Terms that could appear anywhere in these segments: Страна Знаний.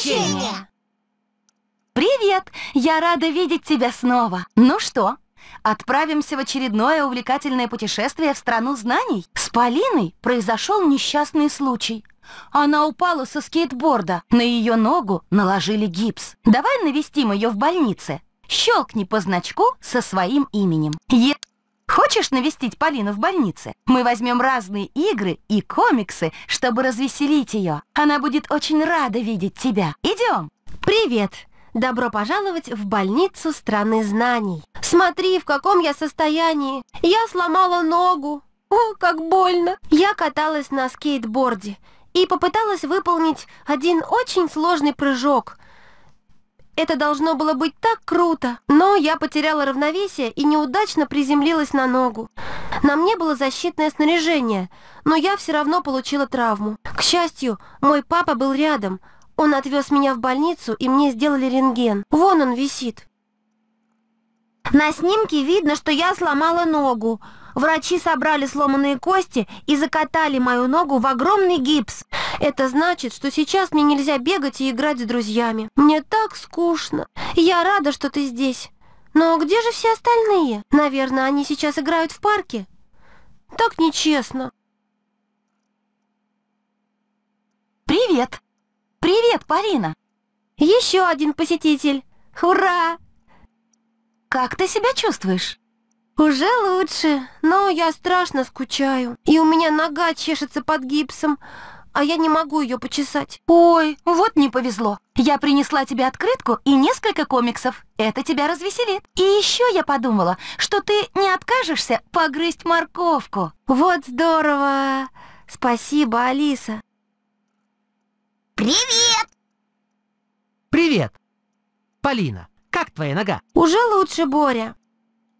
приключения! Привет! Я рада видеть тебя снова. Ну что, отправимся в очередное увлекательное путешествие в страну знаний? С Полиной произошел несчастный случай. Она упала со скейтборда. На ее ногу наложили гипс. Давай навестим ее в больнице. Щелкни по значку со своим именем. Хочешь навестить Полину в больнице? Мы возьмем разные игры и комиксы, чтобы развеселить ее. Она будет очень рада видеть тебя. Идем! Привет! Добро пожаловать в больницу страны знаний. Смотри, в каком я состоянии. Я сломала ногу. О, как больно! Я каталась на скейтборде и попыталась выполнить один очень сложный прыжок. Это должно было быть так круто, но я потеряла равновесие и неудачно приземлилась на ногу. На мне было защитное снаряжение, но я все равно получила травму. К счастью, мой папа был рядом. Он отвез меня в больницу, и мне сделали рентген. Вон он висит. На снимке видно, что я сломала ногу. Врачи собрали сломанные кости и закатали мою ногу в огромный гипс. Это значит, что сейчас мне нельзя бегать и играть с друзьями. Мне так скучно. Я рада, что ты здесь. Но где же все остальные? Наверное, они сейчас играют в парке. Так нечестно. Привет. Привет, Полина. Еще один посетитель. Ура! Как ты себя чувствуешь? Уже лучше, но я страшно скучаю. И у меня нога чешется под гипсом, а я не могу ее почесать. Ой, вот не повезло. Я принесла тебе открытку и несколько комиксов. Это тебя развеселит. И еще я подумала, что ты не откажешься погрызть морковку. Вот здорово. Спасибо, Алиса. Привет! Привет! Полина, как твоя нога? Уже лучше, Боря.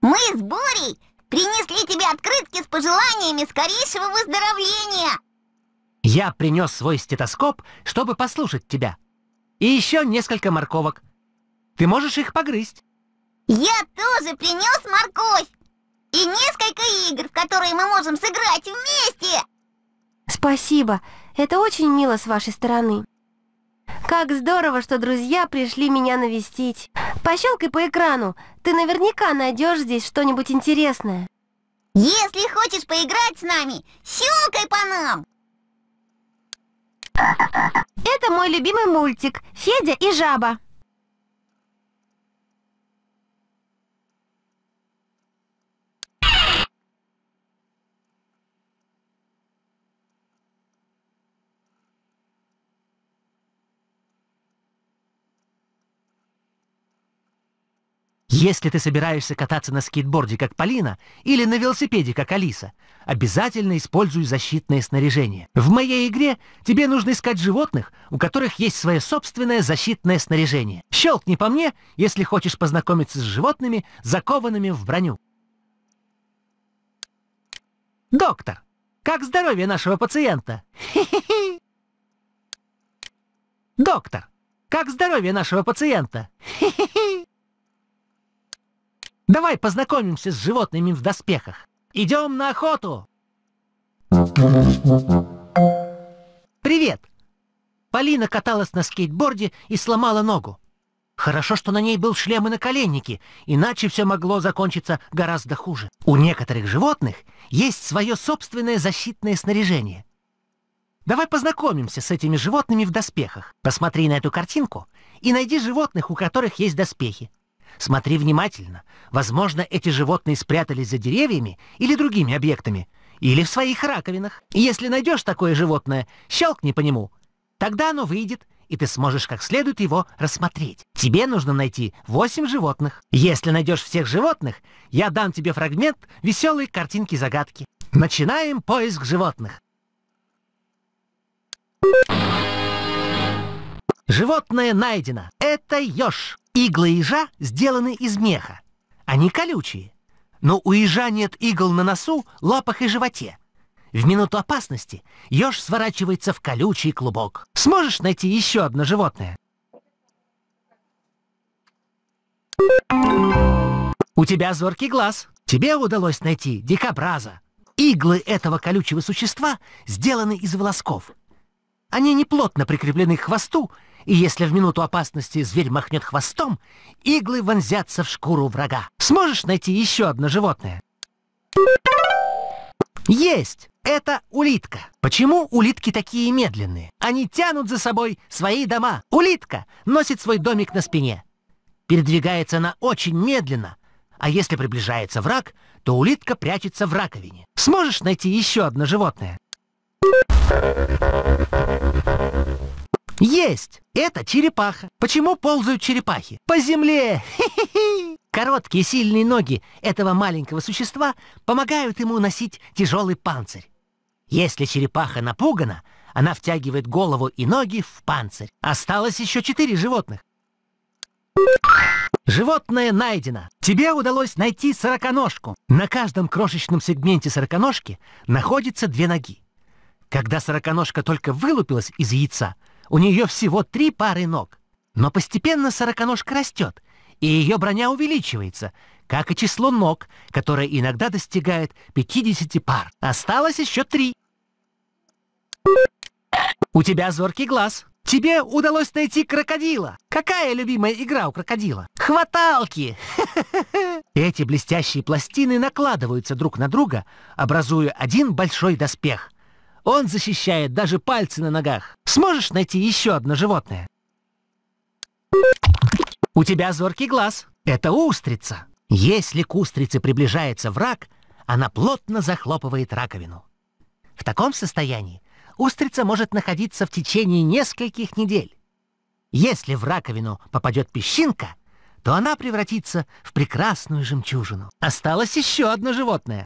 Мы с Борей принесли тебе открытки с пожеланиями скорейшего выздоровления. Я принес свой стетоскоп, чтобы послушать тебя. И еще несколько морковок. Ты можешь их погрызть. Я тоже принес морковь. И несколько игр, в которые мы можем сыграть вместе. Спасибо. Это очень мило с вашей стороны. Как здорово, что друзья пришли меня навестить. Пощелкай по экрану, ты наверняка найдешь здесь что-нибудь интересное. Если хочешь поиграть с нами, щелкай по нам! Это мой любимый мультик «Федя и жаба». Если ты собираешься кататься на скейтборде, как Полина, или на велосипеде, как Алиса, обязательно используй защитное снаряжение. В моей игре тебе нужно искать животных, у которых есть свое собственное защитное снаряжение. Щелкни по мне, если хочешь познакомиться с животными, закованными в броню. Доктор, как здоровье нашего пациента? Хи-хи-хи. Доктор, как здоровье нашего пациента? Хи-хи-хи. Давай познакомимся с животными в доспехах. Идем на охоту. Привет. Полина каталась на скейтборде и сломала ногу. Хорошо, что на ней был шлем и наколенники, иначе все могло закончиться гораздо хуже. У некоторых животных есть свое собственное защитное снаряжение. Давай познакомимся с этими животными в доспехах. Посмотри на эту картинку и найди животных, у которых есть доспехи. Смотри внимательно. Возможно, эти животные спрятались за деревьями или другими объектами, или в своих раковинах. Если найдешь такое животное, щелкни по нему. Тогда оно выйдет, и ты сможешь как следует его рассмотреть. Тебе нужно найти 8 животных. Если найдешь всех животных, я дам тебе фрагмент веселой картинки-загадки. Начинаем поиск животных. Животное найдено. Это еж. Иглы ежа сделаны из меха. Они колючие. Но у ежа нет игл на носу, лапах и животе. В минуту опасности еж сворачивается в колючий клубок. Сможешь найти еще одно животное? У тебя зоркий глаз. Тебе удалось найти дикобраза. Иглы этого колючего существа сделаны из волосков. Они неплотно прикреплены к хвосту, и если в минуту опасности зверь махнет хвостом, иглы вонзятся в шкуру врага. Сможешь найти еще одно животное? Есть! Это улитка. Почему улитки такие медленные? Они тянут за собой свои дома. Улитка носит свой домик на спине. Передвигается она очень медленно, а если приближается враг, то улитка прячется в раковине. Сможешь найти еще одно животное? Есть! Это черепаха. Почему ползают черепахи? По земле! Хе-хе-хе. Короткие сильные ноги этого маленького существа помогают ему носить тяжелый панцирь. Если черепаха напугана, она втягивает голову и ноги в панцирь. Осталось еще 4 животных. Животное найдено. Тебе удалось найти сороконожку. На каждом крошечном сегменте сороконожки находится 2 ноги. Когда сороконожка только вылупилась из яйца, у нее всего 3 пары ног. Но постепенно сороконожка растет, и ее броня увеличивается, как и число ног, которое иногда достигает 50 пар. Осталось еще 3. У тебя зоркий глаз. Тебе удалось найти крокодила. Какая любимая игра у крокодила? Хваталки! Эти блестящие пластины накладываются друг на друга, образуя один большой доспех. Он защищает даже пальцы на ногах. Сможешь найти еще одно животное? У тебя зоркий глаз. Это устрица. Если к устрице приближается враг, она плотно захлопывает раковину. В таком состоянии устрица может находиться в течение нескольких недель. Если в раковину попадет песчинка, то она превратится в прекрасную жемчужину. Осталось еще одно животное.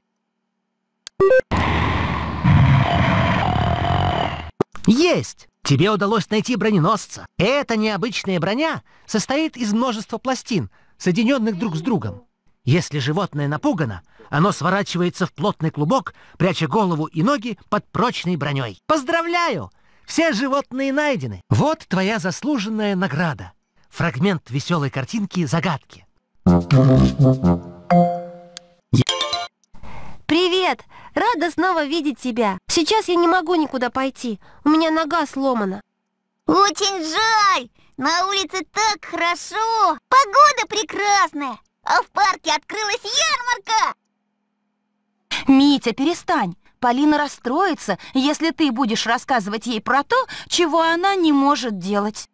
Есть! Тебе удалось найти броненосца. Эта необычная броня состоит из множества пластин, соединенных друг с другом. Если животное напугано, оно сворачивается в плотный клубок, пряча голову и ноги под прочной броней. Поздравляю! Все животные найдены. Вот твоя заслуженная награда. Фрагмент веселой картинки «Загадки». Привет! Рада снова видеть тебя. Сейчас я не могу никуда пойти. У меня нога сломана. Очень жаль! На улице так хорошо! Погода прекрасная! А в парке открылась ярмарка! Митя, перестань! Полина расстроится, если ты будешь рассказывать ей про то, чего она не может делать.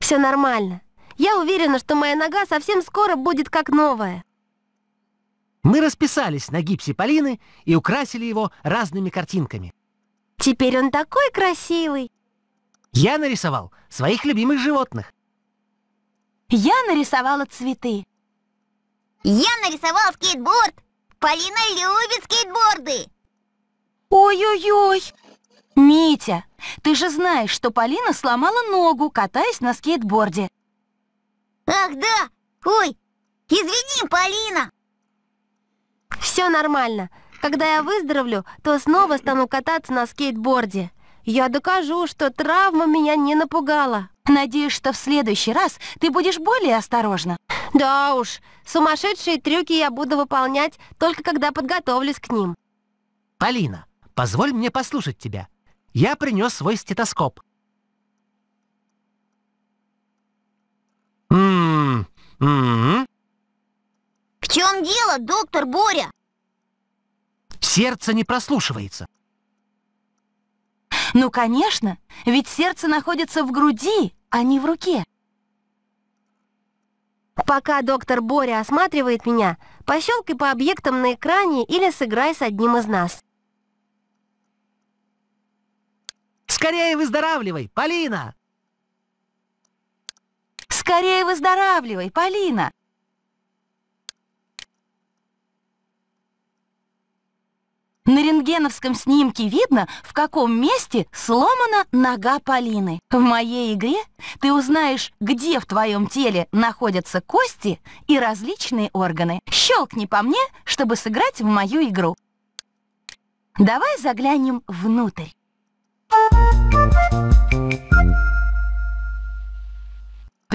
Все нормально. Я уверена, что моя нога совсем скоро будет как новая. Мы расписались на гипсе Полины и украсили его разными картинками. Теперь он такой красивый. Я нарисовал своих любимых животных. Я нарисовала цветы. Я нарисовал скейтборд. Полина любит скейтборды. Ой-ой-ой. Митя, ты же знаешь, что Полина сломала ногу, катаясь на скейтборде. Ах да! Ой, извини, Полина. Все нормально. Когда я выздоровлю, то снова стану кататься на скейтборде. Я докажу, что травма меня не напугала. Надеюсь, что в следующий раз ты будешь более осторожна. Да уж, сумасшедшие трюки я буду выполнять только когда подготовлюсь к ним. Полина, позволь мне послушать тебя. Я принес свой стетоскоп. В чем дело, доктор Боря? Сердце не прослушивается. Ну, конечно, ведь сердце находится в груди, а не в руке. Пока доктор Боря осматривает меня, пощелкай по объектам на экране или сыграй с одним из нас. Скорее выздоравливай, Полина! Скорее выздоравливай, Полина! На рентгеновском снимке видно, в каком месте сломана нога Полины. В моей игре ты узнаешь, где в твоем теле находятся кости и различные органы. Щелкни по мне, чтобы сыграть в мою игру. Давай заглянем внутрь.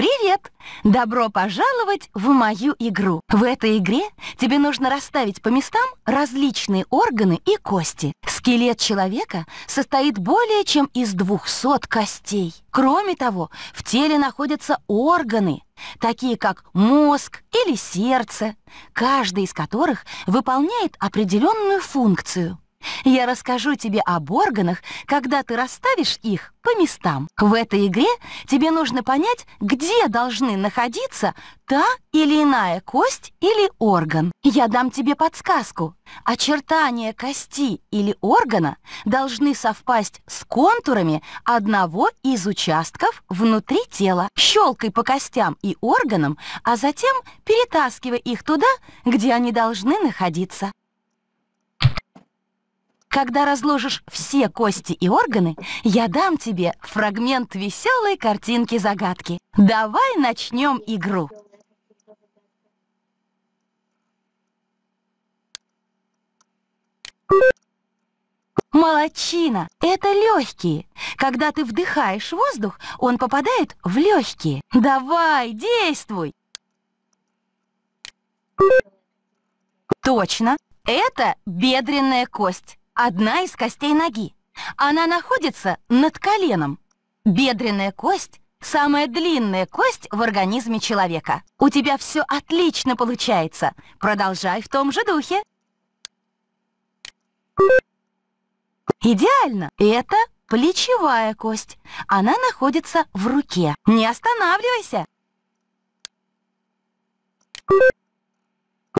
Привет! Добро пожаловать в мою игру! В этой игре тебе нужно расставить по местам различные органы и кости. Скелет человека состоит более чем из 200 костей. Кроме того, в теле находятся органы, такие как мозг или сердце, каждый из которых выполняет определенную функцию. Я расскажу тебе об органах, когда ты расставишь их по местам. В этой игре тебе нужно понять, где должны находиться та или иная кость или орган. Я дам тебе подсказку. Очертания кости или органа должны совпасть с контурами одного из участков внутри тела. Щелкай по костям и органам, а затем перетаскивай их туда, где они должны находиться. Когда разложишь все кости и органы, я дам тебе фрагмент веселой картинки-загадки. Давай начнем игру. Молодчина! Это легкие. Когда ты вдыхаешь воздух, он попадает в легкие. Давай, действуй! Точно! Это бедренная кость. Одна из костей ноги. Она находится над коленом. Бедренная кость – самая длинная кость в организме человека. У тебя все отлично получается. Продолжай в том же духе. Идеально! Это плечевая кость. Она находится в руке. Не останавливайся!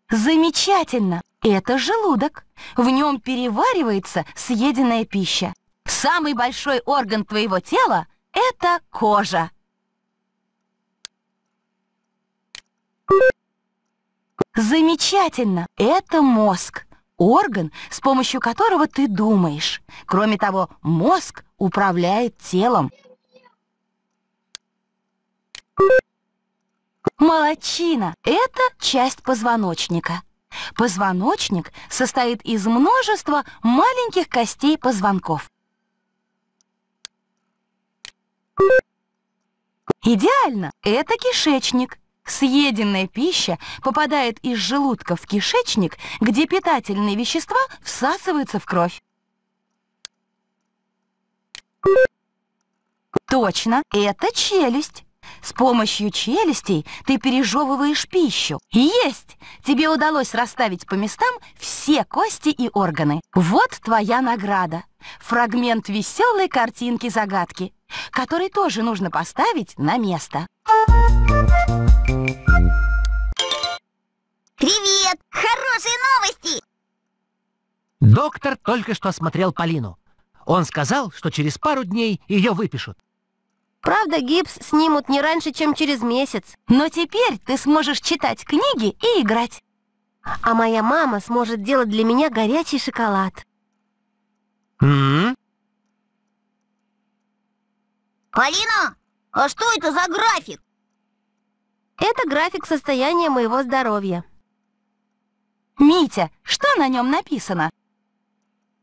Замечательно! Это желудок. В нем переваривается съеденная пища. Самый большой орган твоего тела – это кожа. Замечательно! Это мозг. Орган, с помощью которого ты думаешь. Кроме того, мозг управляет телом. Молодчина! Это часть позвоночника. Позвоночник состоит из множества маленьких костей позвонков. Идеально! Это кишечник. Съеденная пища попадает из желудка в кишечник, где питательные вещества всасываются в кровь. Точно! Это челюсть. С помощью челюстей ты пережевываешь пищу. Есть! Тебе удалось расставить по местам все кости и органы. Вот твоя награда. Фрагмент веселой картинки-загадки, который тоже нужно поставить на место. Привет! Хорошие новости! Доктор только что осмотрел Полину. Он сказал, что через пару дней ее выпишут. Правда, гипс снимут не раньше, чем через месяц. Но теперь ты сможешь читать книги и играть. А моя мама сможет делать для меня горячий шоколад. Полина, а что это за график? Это график состояния моего здоровья. Митя, что на нем написано?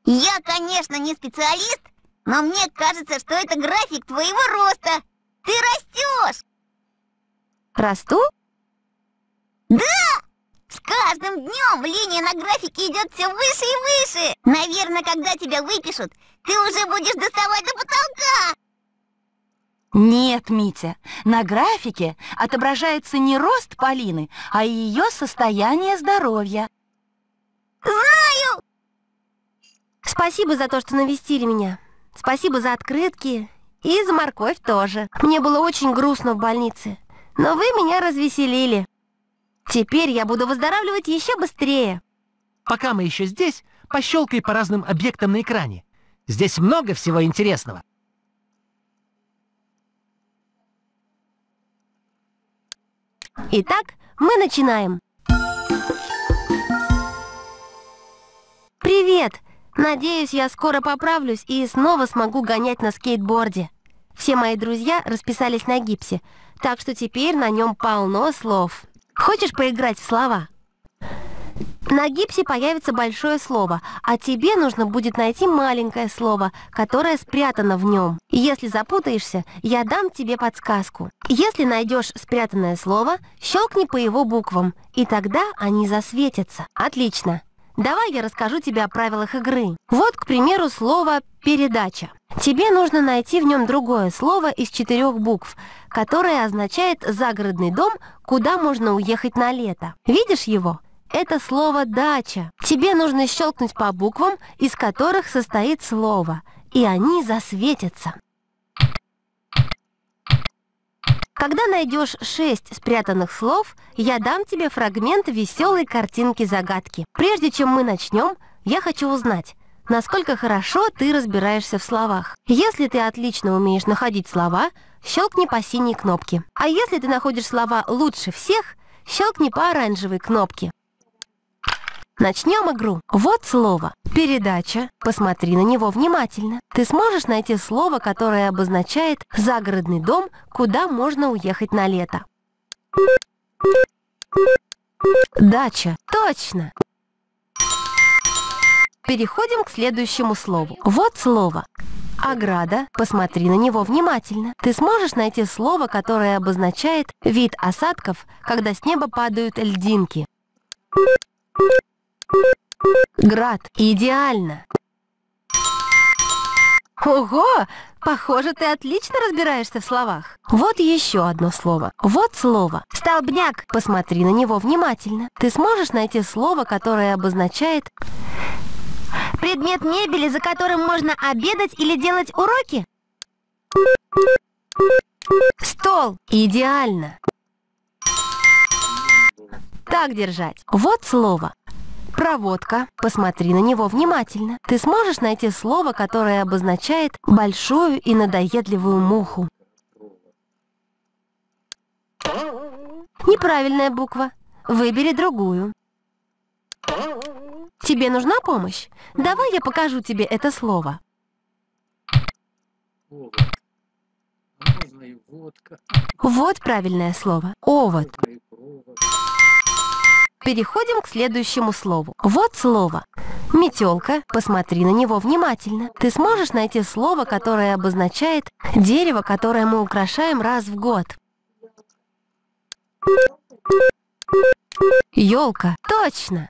Я, конечно, не специалист. Но мне кажется, что это график твоего роста. Ты растешь. Расту? Да! С каждым днем линия на графике идет все выше и выше. Наверное, когда тебя выпишут, ты уже будешь доставать до потолка. Нет, Митя, на графике отображается не рост Полины, а ее состояние здоровья. Знаю! Спасибо за то, что навестили меня. Спасибо за открытки и за морковь тоже. Мне было очень грустно в больнице, но вы меня развеселили. Теперь я буду выздоравливать еще быстрее. Пока мы еще здесь, пощелкай по разным объектам на экране. Здесь много всего интересного. Итак, мы начинаем. Привет! Надеюсь, я скоро поправлюсь и снова смогу гонять на скейтборде. Все мои друзья расписались на гипсе, так что теперь на нем полно слов. Хочешь поиграть в слова? На гипсе появится большое слово, а тебе нужно будет найти маленькое слово, которое спрятано в нем. Если запутаешься, я дам тебе подсказку. Если найдешь спрятанное слово, щелкни по его буквам, и тогда они засветятся. Отлично! Давай я расскажу тебе о правилах игры. Вот, к примеру, слово «передача». Тебе нужно найти в нем другое слово из 4 букв, которое означает «загородный дом, куда можно уехать на лето». Видишь его? Это слово «дача». Тебе нужно щелкнуть по буквам, из которых состоит слово, и они засветятся. Когда найдешь 6 спрятанных слов, я дам тебе фрагмент веселой картинки-загадки. Прежде чем мы начнем, я хочу узнать, насколько хорошо ты разбираешься в словах. Если ты отлично умеешь находить слова, щелкни по синей кнопке. А если ты находишь слова лучше всех, щелкни по оранжевой кнопке. Начнем игру. Вот слово «передача». Посмотри на него внимательно. Ты сможешь найти слово, которое обозначает «загородный дом, куда можно уехать на лето». Дача. Точно! Переходим к следующему слову. Вот слово «ограда». Посмотри на него внимательно. Ты сможешь найти слово, которое обозначает вид осадков, когда с неба падают льдинки. Град. Идеально! Ого! Похоже, ты отлично разбираешься в словах. Вот еще одно слово. Вот слово «столбняк». Посмотри на него внимательно. Ты сможешь найти слово, которое обозначает предмет мебели, за которым можно обедать или делать уроки? Стол. Идеально! Так держать. Вот слово «проводка». Посмотри на него внимательно. Ты сможешь найти слово, которое обозначает большую и надоедливую муху. Неправильная буква. Выбери другую. Тебе нужна помощь? Давай я покажу тебе это слово. Вот правильное слово. Овод. Переходим к следующему слову. Вот слово «метелка». Посмотри на него внимательно. Ты сможешь найти слово, которое обозначает дерево, которое мы украшаем раз в год. Елка. Точно!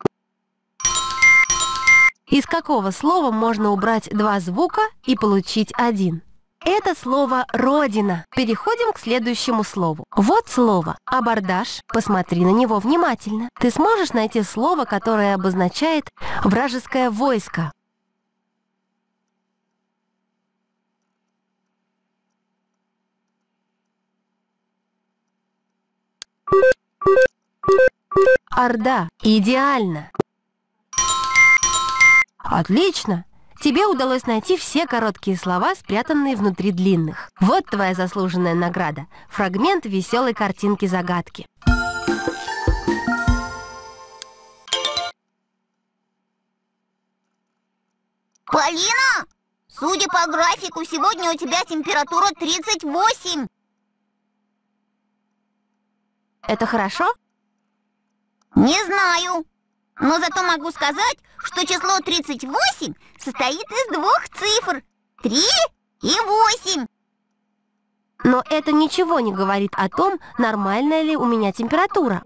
Из какого слова можно убрать 2 звука и получить 1? Это слово «родина». Переходим к следующему слову. Вот слово «абордаж». Посмотри на него внимательно. Ты сможешь найти слово, которое обозначает «вражеское войско». Орда. Идеально! Отлично! Тебе удалось найти все короткие слова, спрятанные внутри длинных. Вот твоя заслуженная награда. Фрагмент веселой картинки-загадки. Полина, судя по графику, сегодня у тебя температура 38. Это хорошо? Не знаю. Но зато могу сказать, что число 38 состоит из 2 цифр – 3 и 8. Но это ничего не говорит о том, нормальная ли у меня температура.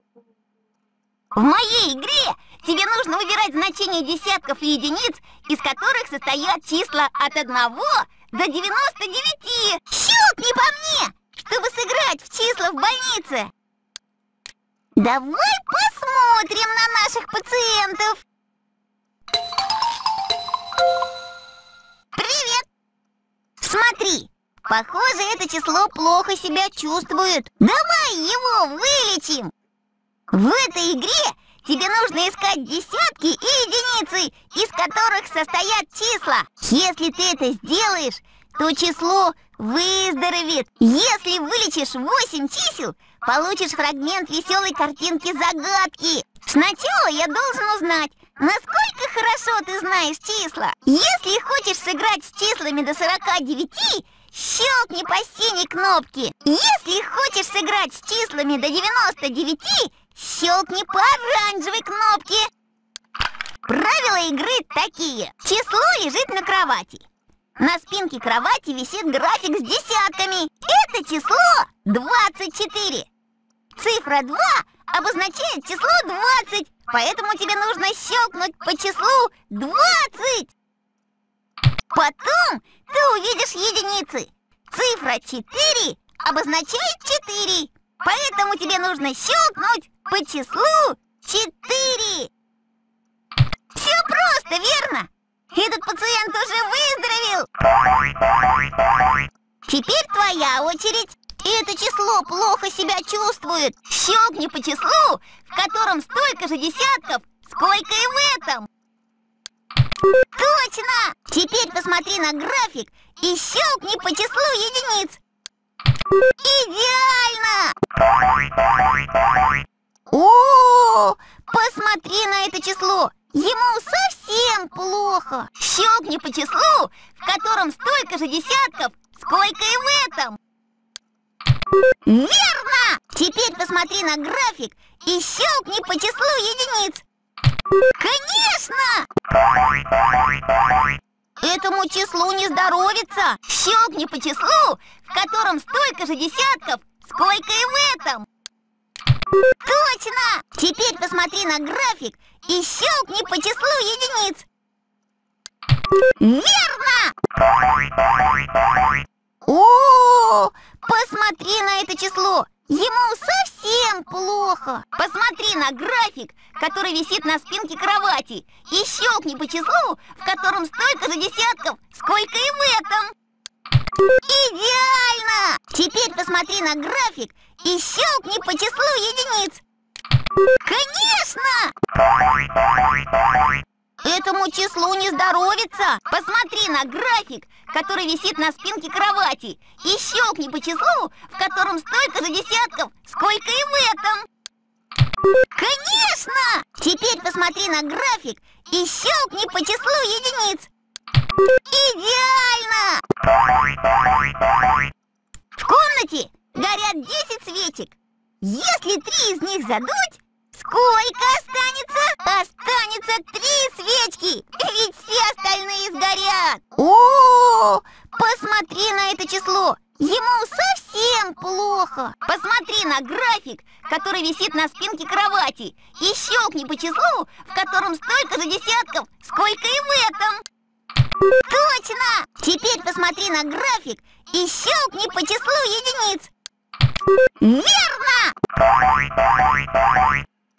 В моей игре тебе нужно выбирать значения десятков и единиц, из которых состоят числа от 1 до 99. Щелкни по мне, чтобы сыграть в числа в больнице. Давай посмотрим на наших пациентов. Привет! Смотри, похоже, это число плохо себя чувствует. Давай его вылечим. В этой игре тебе нужно искать десятки и единицы, из которых состоят числа. Если ты это сделаешь, то число выздоровеет. Если вылечишь 8 чисел, получишь фрагмент веселой картинки-загадки. Сначала я должен узнать, насколько хорошо ты знаешь числа. Если хочешь сыграть с числами до 49, щелкни по синей кнопке. Если хочешь сыграть с числами до 99, щелкни по оранжевой кнопке. Правила игры такие. Число лежит на кровати. На спинке кровати висит график с десятками. Это число 24. Цифра 2 обозначает число 20. Поэтому тебе нужно щелкнуть по числу 20. Потом ты увидишь единицы. Цифра 4 обозначает 4. Поэтому тебе нужно щелкнуть по числу 4. Все просто, верно? Этот пациент уже выздоровел. Теперь твоя очередь. Это число плохо себя чувствует. Щелкни по числу, в котором столько же десятков, сколько и в этом. Точно! Теперь посмотри на график и щелкни по числу единиц. Идеально! О, посмотри на это число. Ему совсем плохо. Щелкни по числу, в котором столько же десятков, сколько и в этом. Верно! Теперь посмотри на график и щелкни по числу единиц. Конечно! Этому числу не здоровится. Щелкни по числу, в котором столько же десятков, сколько и в этом. Точно! Теперь посмотри на график и щелкни по числу единиц. Верно! О, посмотри на это число. Ему совсем плохо. Посмотри на график, который висит на спинке кровати, и щелкни по числу, в котором столько же десятков, сколько и в этом. Идеально! Теперь посмотри на график и щелкни по числу единиц. Конечно! Этому числу не здоровится. Посмотри на график, который висит на спинке кровати, и щелкни по числу, в котором столько же десятков, сколько и в этом. Конечно! Теперь посмотри на график и щелкни по числу единиц. Идеально! В комнате горят 10 свечек. Если 3 из них задуть, сколько останется? Останется 3 свечки, ведь все остальные сгорят. О, посмотри на это число. Ему совсем плохо. Посмотри на график, который висит на спинке кровати, и щелкни по числу, в котором столько же десятков, сколько и в этом. Точно! Теперь посмотри на график и щелкни по числу единиц. Верно!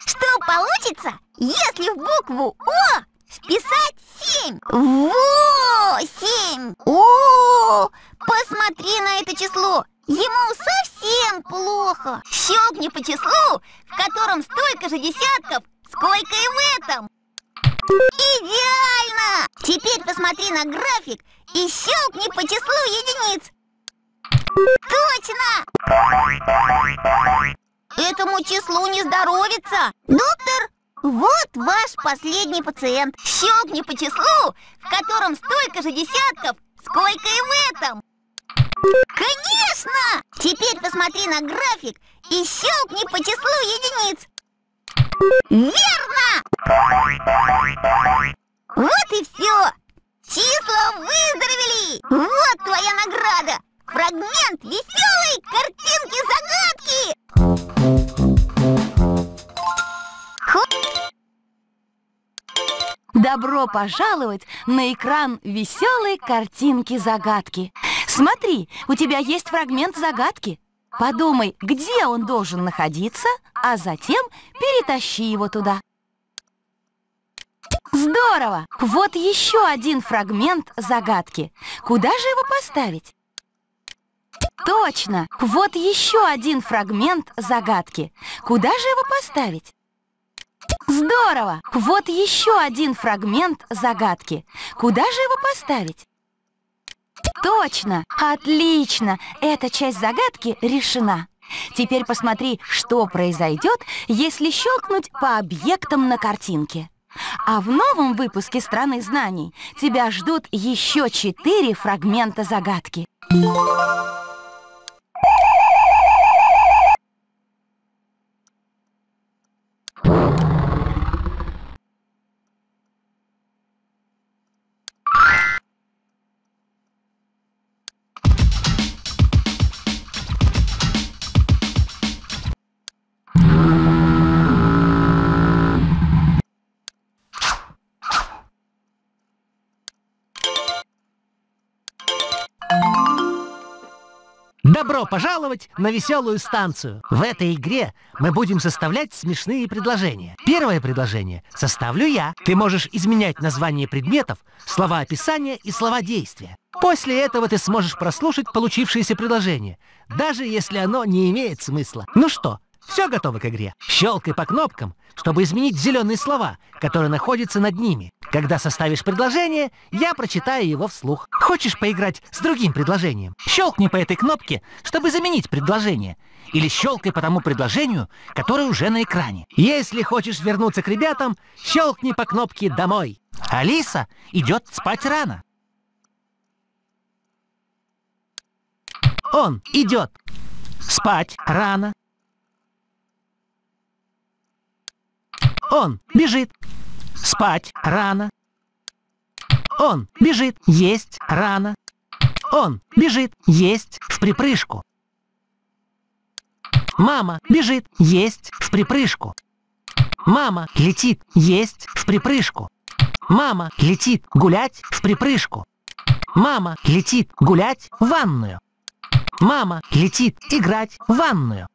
Что получится, если в букву О вписать 7? Во-семь! О, посмотри на это число. Ему совсем плохо. Щелкни по числу, в котором столько же десятков, сколько и в этом. Идеально! Теперь посмотри на график и щелкни по числу единиц. Точно! Этому числу не здоровится. Доктор, вот ваш последний пациент. Щелкни по числу, в котором столько же десятков, сколько и в этом. Конечно! Теперь посмотри на график и щелкни по числу единиц. Верно! Вот и все! Числа выздоровели! Вот твоя награда! Фрагмент веселой картинки-загадки! Добро пожаловать на экран веселой картинки-загадки! Смотри, у тебя есть фрагмент загадки. Подумай, где он должен находиться, а затем перетащи его туда. Здорово! Вот еще один фрагмент загадки. Куда же его поставить? Точно! Вот еще один фрагмент загадки. Куда же его поставить? Здорово! Вот еще один фрагмент загадки. Куда же его поставить? Точно! Отлично! Эта часть загадки решена. Теперь посмотри, что произойдет, если щелкнуть по объектам на картинке. А в новом выпуске «Страны знаний» тебя ждут еще 4 фрагмента загадки. Добро пожаловать на веселую станцию. В этой игре мы будем составлять смешные предложения. Первое предложение составлю я. Ты можешь изменять название предметов, слова описания и слова действия. После этого ты сможешь прослушать получившееся предложение, даже если оно не имеет смысла. Ну что, все готово к игре? Щелкай по кнопкам, чтобы изменить зеленые слова, которые находятся над ними. Когда составишь предложение, я прочитаю его вслух. Хочешь поиграть с другим предложением? Щелкни по этой кнопке, чтобы заменить предложение. Или щелкай по тому предложению, которое уже на экране. Если хочешь вернуться к ребятам, щелкни по кнопке «Домой». Алиса идет спать рано. Он идет спать рано. Он бежит спать рано. Он бежит есть рано. Он бежит есть в припрыжку. Мама бежит есть в припрыжку. Мама летит есть в припрыжку. Мама летит гулять в припрыжку. Мама летит гулять в ванную. Мама летит играть в ванную.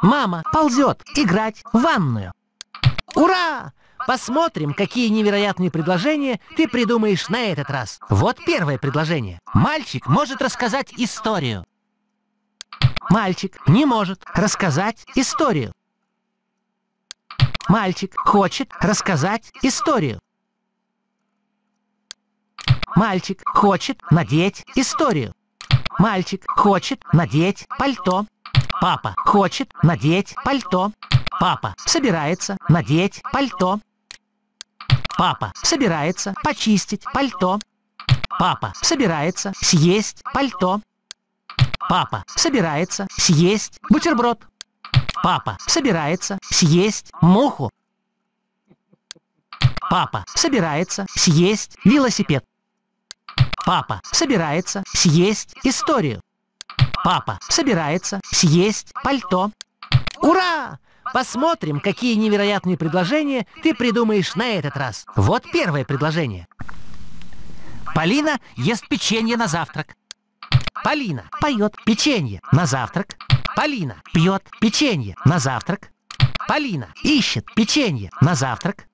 Мама ползет играть в ванную. Ура! Посмотрим, какие невероятные предложения ты придумаешь на этот раз. Вот первое предложение. Мальчик может рассказать историю. Мальчик не может рассказать историю. Мальчик хочет рассказать историю. Мальчик хочет надеть историю. Мальчик хочет надеть пальто. Папа хочет надеть пальто. Папа собирается надеть пальто. Папа собирается почистить пальто. Папа собирается съесть пальто. Папа собирается съесть бутерброд. Папа собирается съесть муху. Папа собирается съесть велосипед. Папа собирается съесть историю. Папа собирается съесть пальто. Ура! Посмотрим, какие невероятные предложения ты придумаешь на этот раз. Вот первое предложение. Полина ест печенье на завтрак. Полина поет печенье на завтрак. Полина пьет печенье на завтрак. Полина ищет печенье на завтрак.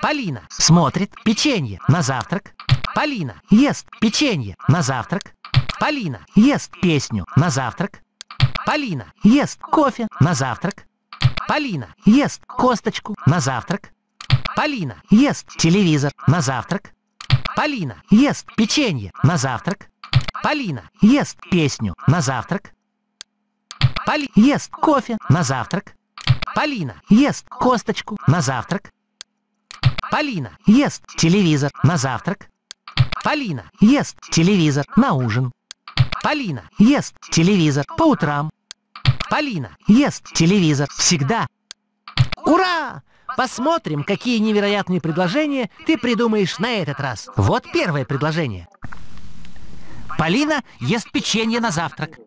Полина смотрит печенье на завтрак. Полина ест печенье на завтрак. Полина ест песню на завтрак. Полина ест кофе на завтрак. Полина ест косточку на завтрак. Полина ест телевизор на завтрак. Полина ест печенье на завтрак. Полина ест песню на завтрак. Полина ест кофе на завтрак. Полина ест косточку на завтрак. Полина ест телевизор на завтрак. Полина ест телевизор на ужин. Полина ест телевизор по утрам. Полина ест телевизор всегда. Ура! Посмотрим, какие невероятные предложения ты придумаешь на этот раз. Вот первое предложение. Полина ест печенье на завтрак.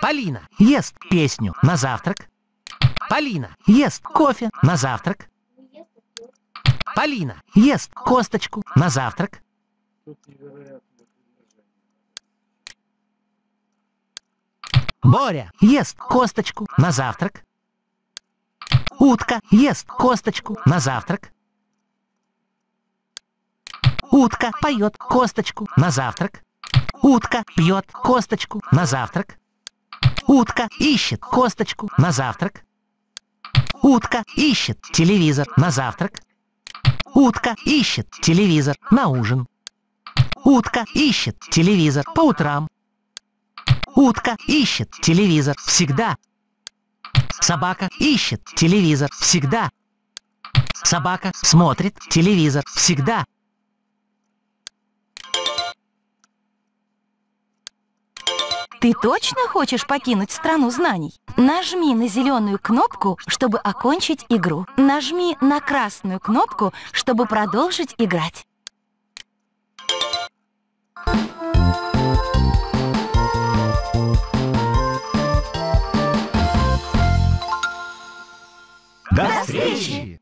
Полина ест песню на завтрак. Полина ест кофе на завтрак. Полина ест косточку на завтрак. Боря ест косточку на завтрак. Утка ест косточку на завтрак. Утка поет косточку на завтрак. Утка пьет косточку на завтрак. Утка ищет косточку на завтрак. Утка ищет телевизор на завтрак. Утка ищет телевизор на ужин. Утка ищет телевизор по утрам. Утка ищет телевизор всегда. Собака ищет телевизор всегда. Собака смотрит телевизор всегда. Ты точно хочешь покинуть страну знаний? Нажми на зеленую кнопку, чтобы окончить игру. Нажми на красную кнопку, чтобы продолжить играть. До встречи!